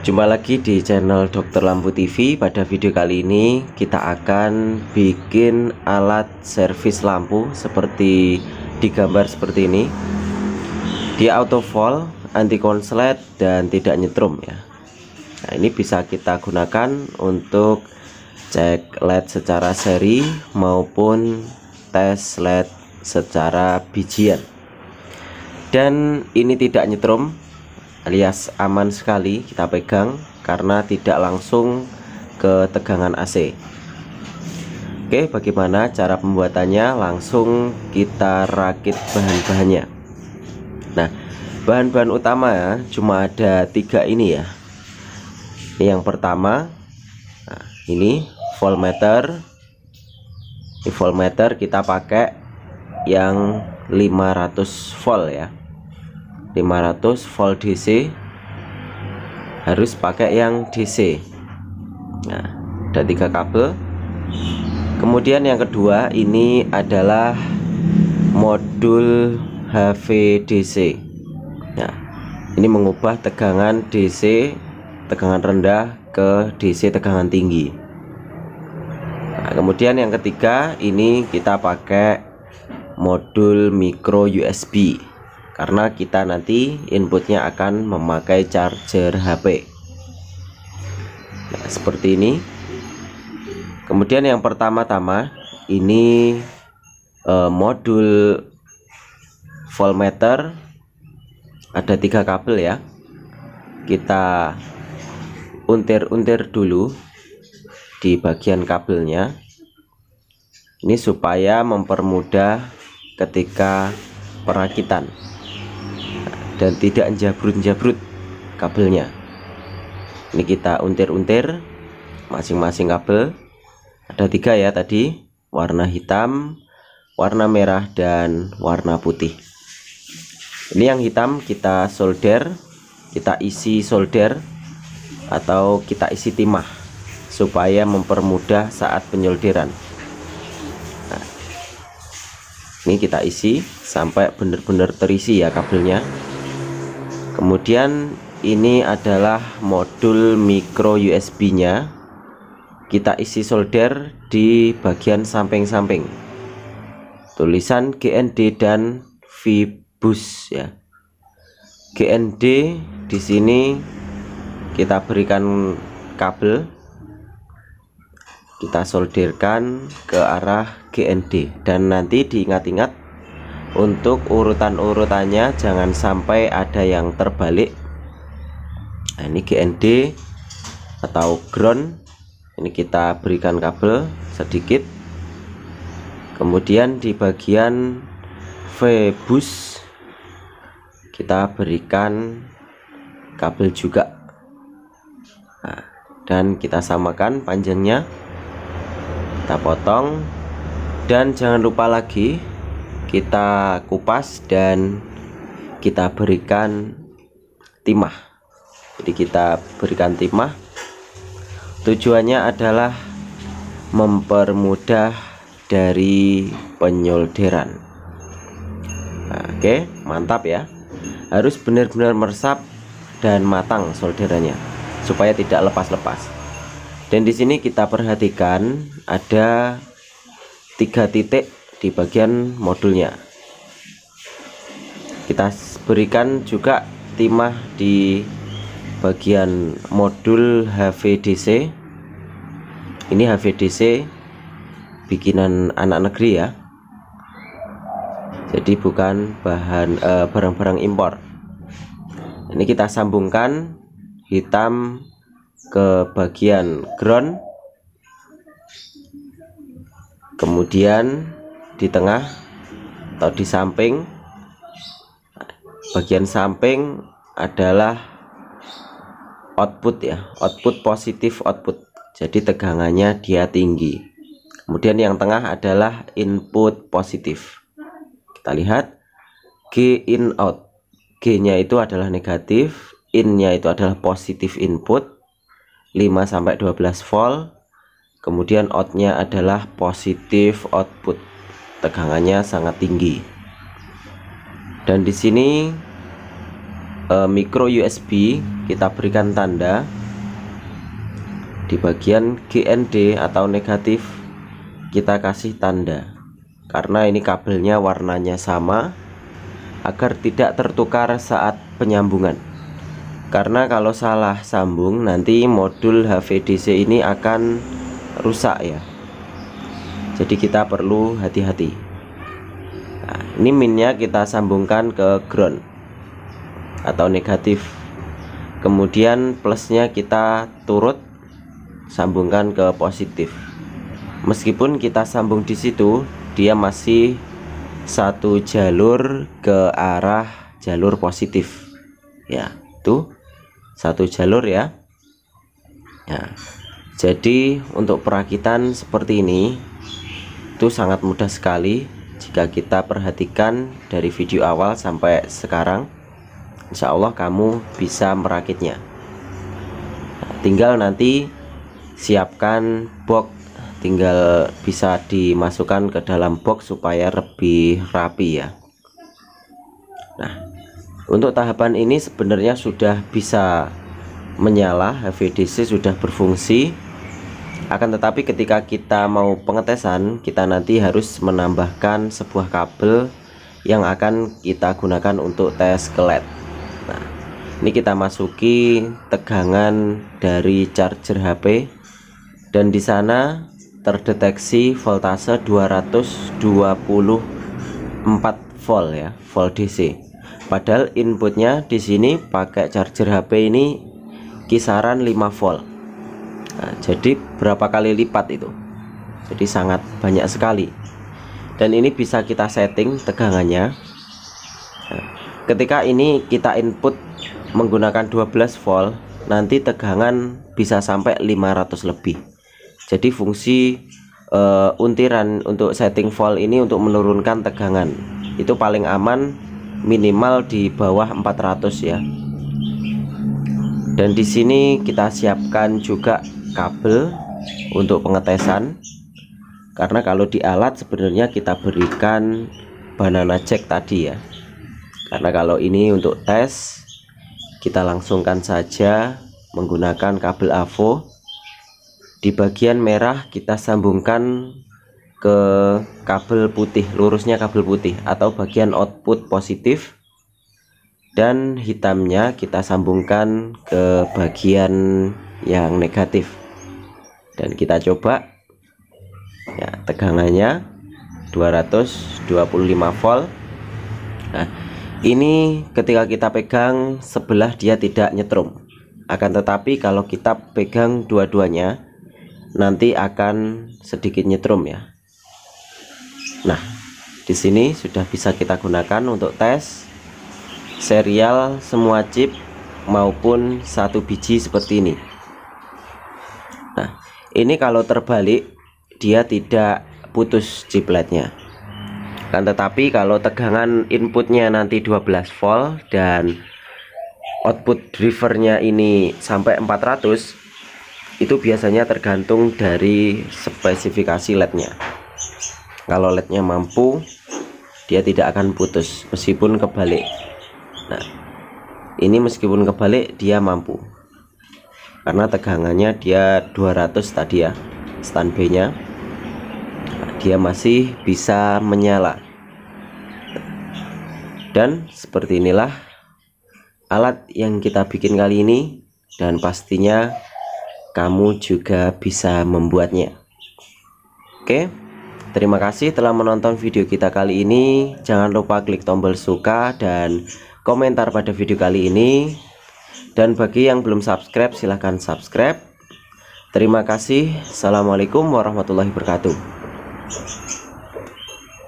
Jumpa lagi di channel Dokter Lampu TV. Pada video kali ini kita akan bikin alat servis lampu seperti digambar seperti ini. Dia auto volt, anti konslet dan tidak nyetrum ya. Nah, ini bisa kita gunakan untuk cek LED secara seri maupun tes LED secara bijian. Dan ini tidak nyetrum, alias aman sekali kita pegang karena tidak langsung ke tegangan AC. Oke, bagaimana cara pembuatannya? Langsung kita rakit bahan-bahannya. Nah, bahan-bahan utama ya, cuma ada 3 ini ya. Ini yang pertama, nah, ini voltmeter. Ini voltmeter kita pakai yang 500 volt ya. 500 volt DC, harus pakai yang DC. Nah, ada 3 kabel. Kemudian yang kedua ini adalah modul HVDC. Nah, ini mengubah tegangan DC tegangan rendah ke DC tegangan tinggi. Nah, kemudian yang ketiga ini kita pakai modul micro USB, karena kita nanti inputnya akan memakai charger HP. Nah, seperti ini. Kemudian yang pertama-tama ini modul voltmeter, ada 3 kabel ya. Kita untir-untir dulu di bagian kabelnya ini supaya mempermudah ketika perakitan dan tidak jabrut-jabrut kabelnya. Ini kita untir-untir masing-masing kabel. Ada 3 ya tadi, warna hitam, warna merah dan warna putih. Ini yang hitam kita solder, kita isi solder atau kita isi timah supaya mempermudah saat penyolderan. Nah, ini kita isi sampai benar-benar terisi ya kabelnya. Kemudian ini adalah modul micro USB nya, kita isi solder di bagian samping-samping, tulisan GND dan VBUS ya. GND di sini kita berikan kabel, kita solderkan ke arah GND, dan nanti diingat-ingat untuk urutan-urutannya, jangan sampai ada yang terbalik. Nah, ini GND atau ground, ini kita berikan kabel sedikit. Kemudian di bagian VBUS kita berikan kabel juga. Nah, dan kita samakan panjangnya, kita potong. Dan jangan lupa lagi kita kupas dan kita berikan timah. Jadi kita berikan timah, tujuannya adalah mempermudah dari penyolderan. Nah, oke, mantap ya. Harus benar-benar meresap dan matang solderannya supaya tidak lepas-lepas. Dan di sini kita perhatikan ada 3 titik di bagian modulnya. Kita berikan juga timah di bagian modul HVDC. Ini HVDC bikinan anak negeri ya, jadi bukan barang-barang impor. Ini kita sambungkan hitam ke bagian ground, kemudian di tengah atau di samping. Bagian samping adalah output ya, output positif output, jadi tegangannya dia tinggi. Kemudian yang tengah adalah input positif. Kita lihat G in out, G nya itu adalah negatif, in nya itu adalah positif input 5 sampai 12 volt, kemudian out nya adalah positif output, tegangannya sangat tinggi. Dan di sini micro USB, kita berikan tanda di bagian GND atau negatif, kita kasih tanda karena ini kabelnya warnanya sama agar tidak tertukar saat penyambungan. Karena kalau salah sambung nanti modul HVDC ini akan rusak ya, jadi kita perlu hati-hati. Nah, ini minnya kita sambungkan ke ground atau negatif, kemudian plusnya kita turut sambungkan ke positif. Meskipun kita sambung di situ, dia masih satu jalur ke arah jalur positif ya, itu satu jalur ya. Nah, jadi untuk perakitan seperti ini itu sangat mudah sekali jika kita perhatikan dari video awal sampai sekarang. Insya Allah kamu bisa merakitnya. Nah, tinggal nanti siapkan box, tinggal bisa dimasukkan ke dalam box supaya lebih rapi ya. Nah, untuk tahapan ini sebenarnya sudah bisa menyala, HVDC sudah berfungsi. Akan tetapi ketika kita mau pengetesan, kita nanti harus menambahkan sebuah kabel yang akan kita gunakan untuk tes ke LED. Nah, ini kita masuki tegangan dari charger HP dan di sana terdeteksi voltase 224 volt ya, volt DC. Padahal inputnya di sini pakai charger HP ini kisaran 5 volt. Nah, jadi berapa kali lipat itu, jadi sangat banyak sekali. Dan ini bisa kita setting tegangannya. Nah, ketika ini kita input menggunakan 12 volt, nanti tegangan bisa sampai 500 lebih. Jadi fungsi untiran untuk setting volt ini untuk menurunkan tegangan. Itu paling aman minimal di bawah 400 ya. Dan di sini kita siapkan juga kabel untuk pengetesan, karena kalau di alat sebenarnya kita berikan banana jack tadi ya, karena kalau ini untuk tes kita langsungkan saja menggunakan kabel AVO. Di bagian merah kita sambungkan ke kabel putih, lurusnya kabel putih atau bagian output positif, dan hitamnya kita sambungkan ke bagian yang negatif. Dan kita coba ya, tegangannya 225 volt. Nah, ini ketika kita pegang sebelah dia tidak nyetrum, akan tetapi kalau kita pegang dua-duanya nanti akan sedikit nyetrum ya. Nah, di sini sudah bisa kita gunakan untuk tes serial semua chip maupun satu biji seperti ini. Nah, ini kalau terbalik dia tidak putus chipletnya. Kan tetapi kalau tegangan inputnya nanti 12 volt dan output drivernya ini sampai 400, itu biasanya tergantung dari spesifikasi LED-nya. Kalau LED-nya mampu, dia tidak akan putus meskipun kebalik. Nah, ini meskipun kebalik dia mampu karena tegangannya dia 200 tadi ya, standby nya nah, dia masih bisa menyala. Dan seperti inilah alat yang kita bikin kali ini, dan pastinya kamu juga bisa membuatnya. Oke, terima kasih telah menonton video kita kali ini. Jangan lupa klik tombol suka dan komentar pada video kali ini, dan bagi yang belum subscribe silahkan subscribe. Terima kasih. Assalamualaikum warahmatullahi wabarakatuh.